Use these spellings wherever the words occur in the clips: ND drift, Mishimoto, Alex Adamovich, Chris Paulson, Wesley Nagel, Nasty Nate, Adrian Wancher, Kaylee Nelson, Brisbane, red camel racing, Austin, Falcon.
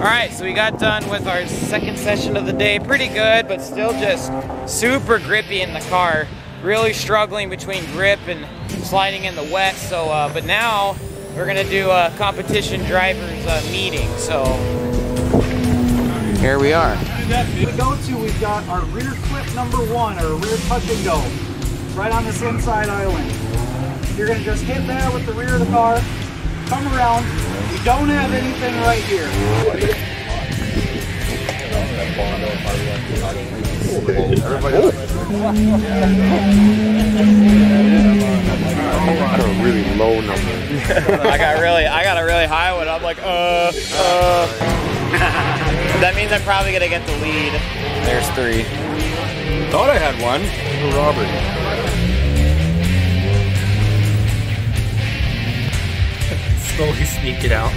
Alright, so we got done with our second session of the day. Pretty good, but still just super grippy in the car. Really struggling between grip and sliding in the wet. So, but now we're gonna do a competition drivers meeting. So here we are. We've got our rear clip number one, our rear touch and go, right on this inside island. You're gonna just hit there with the rear of the car, come around. We don't have anything right here. I got a really low number. I got a really high one. I'm like, That means I'm probably gonna get the lead. There's three. Thought I had one. Robert. Slowly sneak it out.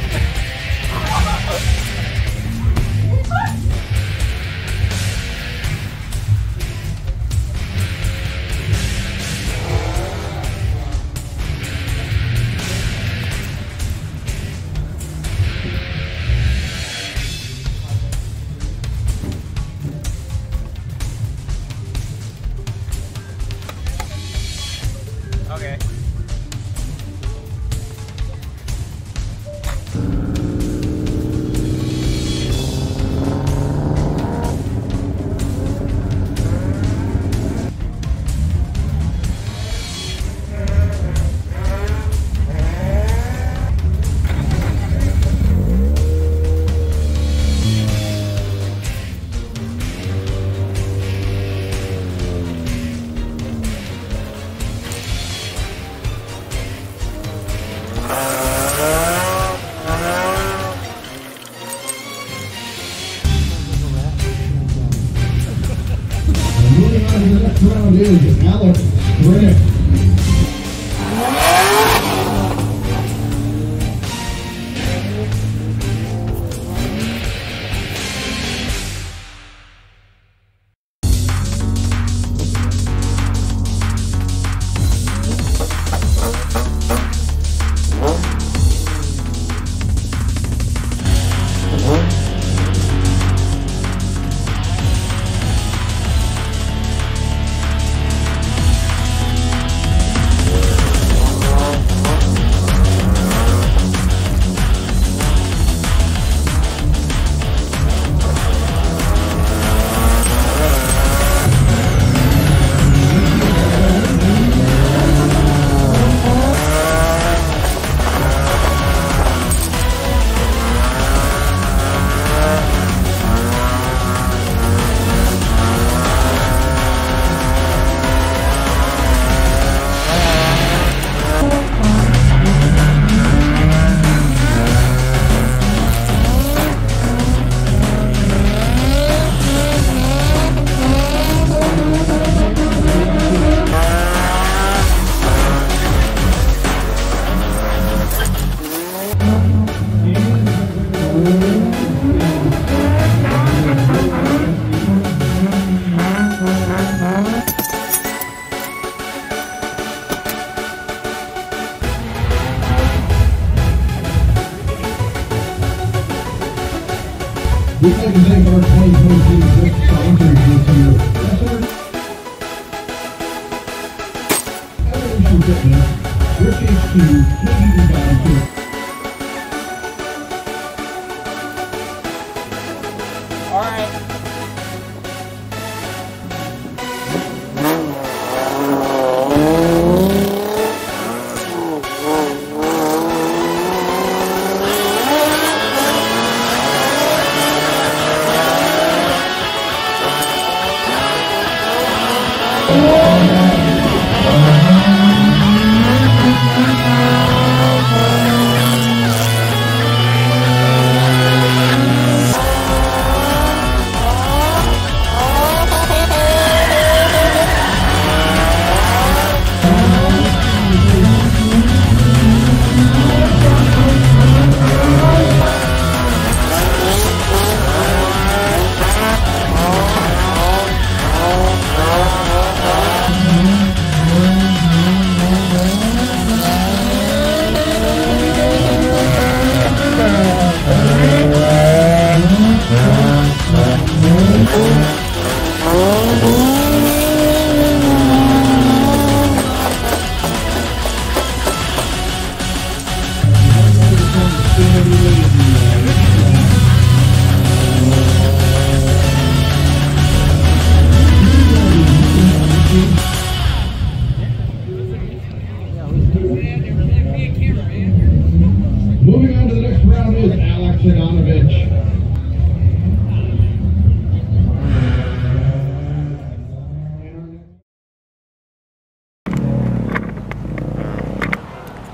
Moving on to the next round is Alex Adamovich.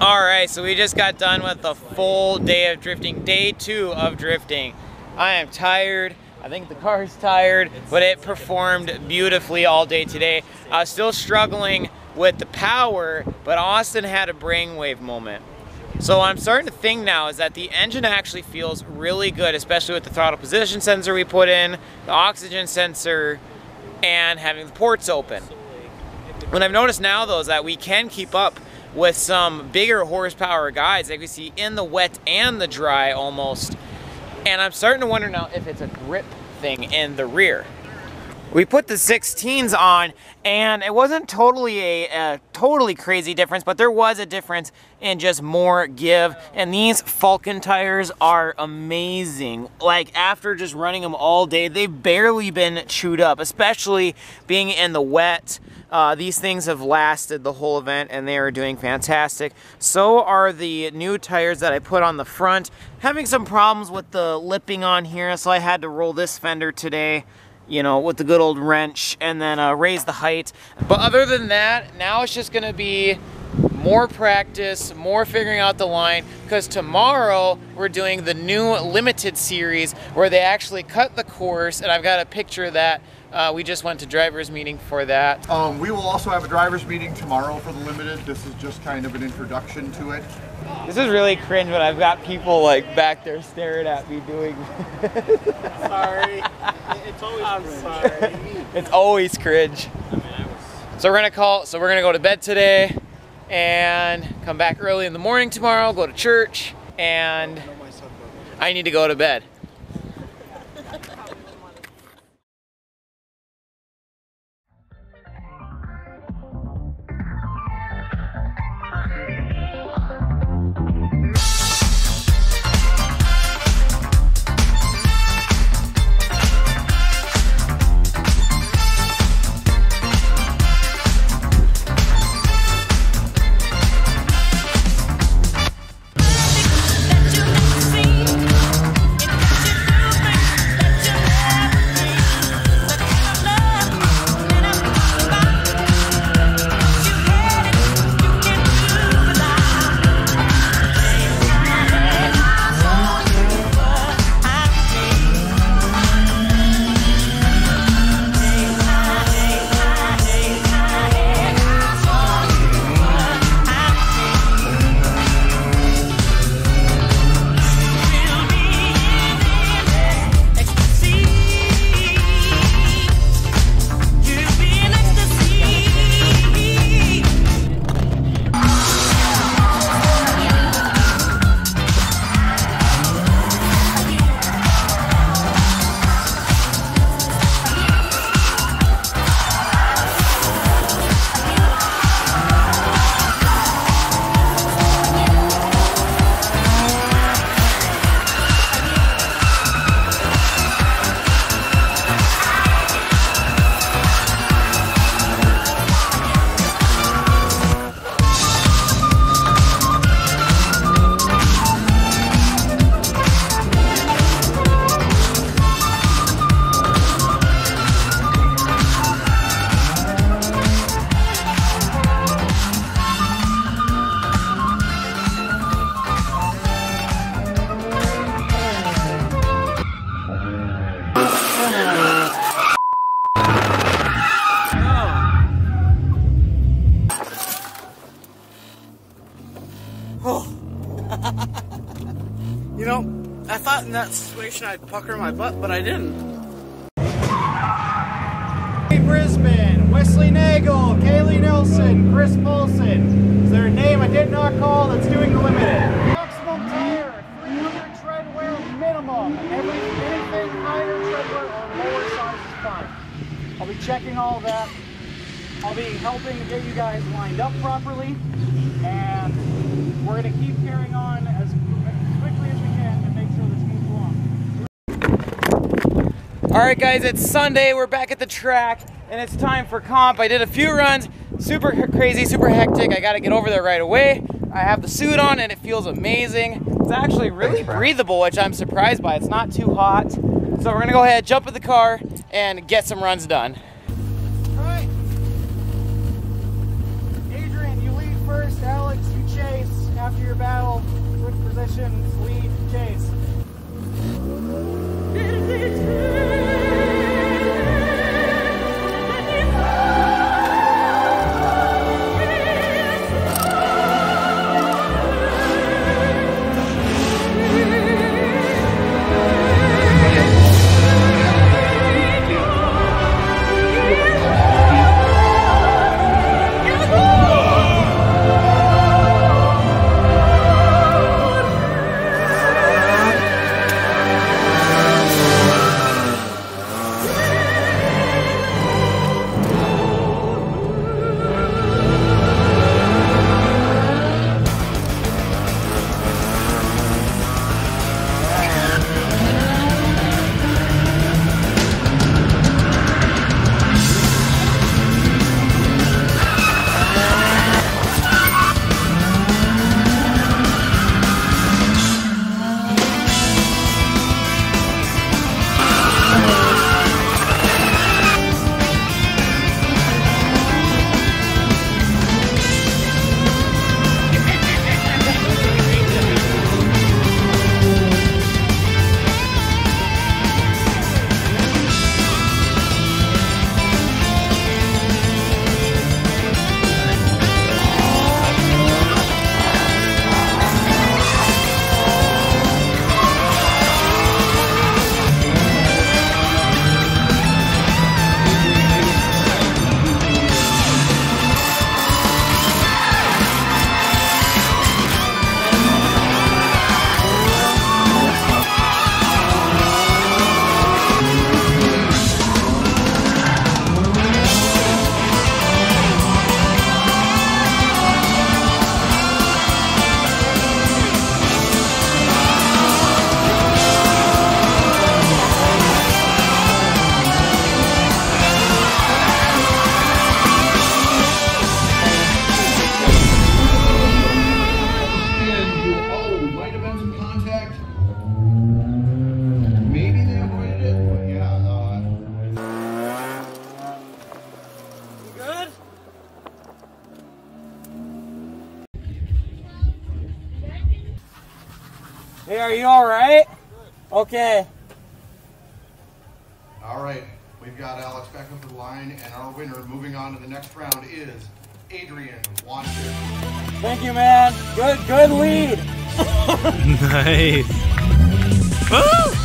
Alright, so we just got done with the full day of drifting, day two of drifting. I am tired, I think the car's tired, but it performed beautifully all day today. I was still struggling with the power, but Austin had a brainwave moment. So what I'm starting to think now is that the engine actually feels really good, especially with the throttle position sensor we put in, the oxygen sensor, and having the ports open. What I've noticed now though is that we can keep up with some bigger horsepower guys like we see in the wet and the dry almost. And I'm starting to wonder now if it's a grip thing in the rear. We put the 16s on and it wasn't totally a totally crazy difference, but there was a difference in just more give. And these Falcon tires are amazing. Like after just running them all day, they've barely been chewed up, especially being in the wet. These things have lasted the whole event and they are doing fantastic. So are the new tires that I put on the front. Having some problems with the lipping on here, so I had to roll this fender today, you know, with the good old wrench, and then raise the height. But other than that, now it's just gonna be more practice, more figuring out the line, because tomorrow we're doing the new limited series where they actually cut the course, and I've got a picture of that. We just went to driver's meeting for that. We will also have a driver's meeting tomorrow for the limited. This is just kind of an introduction to it. This is really cringe when I've got people like back there staring at me doing this. Sorry. It's always I'm sorry. It's always cringe. I mean, so we're gonna call, so we're gonna go to bed today and come back early in the morning tomorrow, go to church, and I need to go to bed. You know, I thought in that situation I'd pucker my butt, but I didn't. Hey, Brisbane, Wesley Nagel, Kaylee Nelson, Chris Paulson. Is there a name I did not call that's doing the limited? Maximum tire, 300 treadwear minimum. Anything higher treadwear or lower size is fine. I'll be checking all that. I'll be helping to get you guys lined up properly, and we're gonna keep carrying on as quickly as we can to make sure this moves along. All right guys, it's Sunday, we're back at the track, and it's time for comp. I did a few runs, super crazy, super hectic. I gotta get over there right away. I have the suit on and it feels amazing. It's actually really breathable, which I'm surprised by. It's not too hot. So we're going to go ahead, jump in the car, and get some runs done. All right. Adrian, you lead first. Alex, you chase. After your battle, switch positions, lead, chase. Hey, are you all right? Good. Okay. All right, we've got Alex back up the line, and our winner moving on to the next round is Adrian Wancher. Thank you, man. Good lead. Nice. Woo!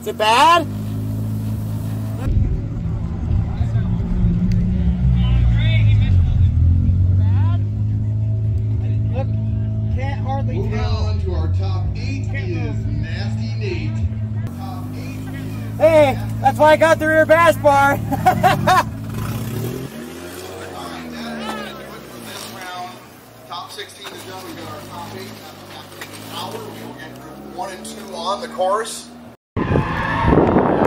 Is it bad? Look, can't hardly tell. Moving on to our top eight is Nasty Nate. Hey, that's why I got the rear bass bar. Top 16 is done. We got our top 8 after an hour. We will get group 1 and 2 on the course.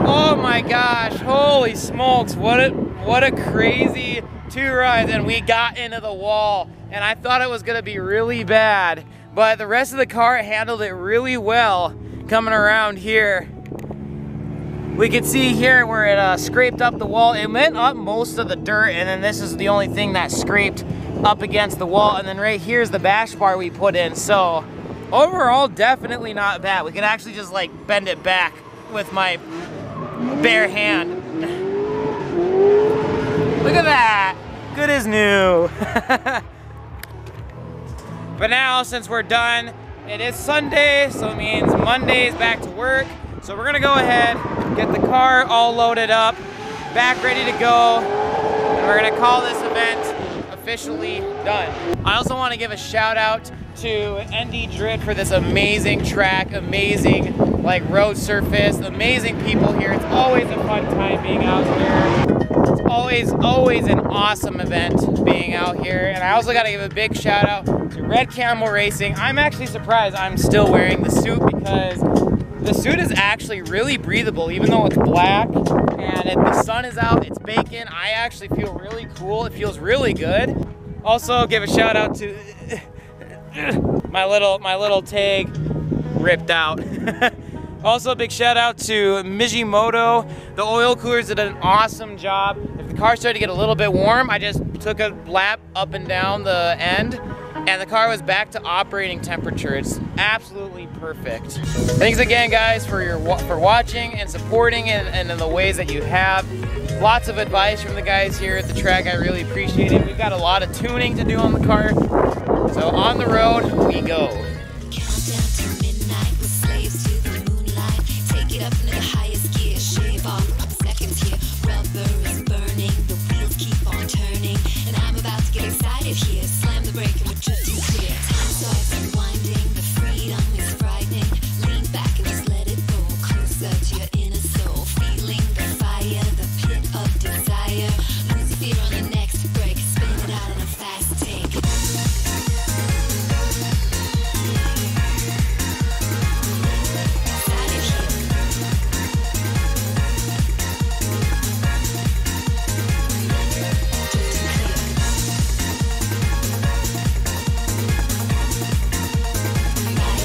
Oh my gosh, holy smokes, what a crazy two rides, and we got into the wall, and I thought it was going to be really bad, but the rest of the car handled it really well coming around here. We can see here where it scraped up the wall. It went up most of the dirt, and then this is the only thing that scraped up against the wall, and then right here's the bash bar we put in. So overall, definitely not bad. We can actually just like bend it back with my bare hand. Look at that, good as new. But now, since we're done, it is Sunday, so it means Monday's back to work. So we're gonna go ahead, get the car all loaded up, back ready to go, and we're gonna call this event officially done. I also wanna give a shout out to ND Drit for this amazing track, amazing like road surface, amazing people here. It's always a fun time being out here. It's always an awesome event being out here. And I also gotta give a big shout out to Red Camel Racing. I'm actually surprised I'm still wearing the suit, because the suit is actually really breathable, even though it's black and if the sun is out, it's baking. I actually feel really cool. It feels really good. Also, give a shout out to my little tag ripped out. Also, a big shout out to Mishimoto. The oil coolers did an awesome job. If the car started to get a little bit warm, I just took a lap up and down the end, and the car was back to operating temperature. It's absolutely perfect. Thanks again, guys, for watching and supporting, and in the ways that you have. Lots of advice from the guys here at the track. I really appreciate it. We've got a lot of tuning to do on the car. So on the road we go.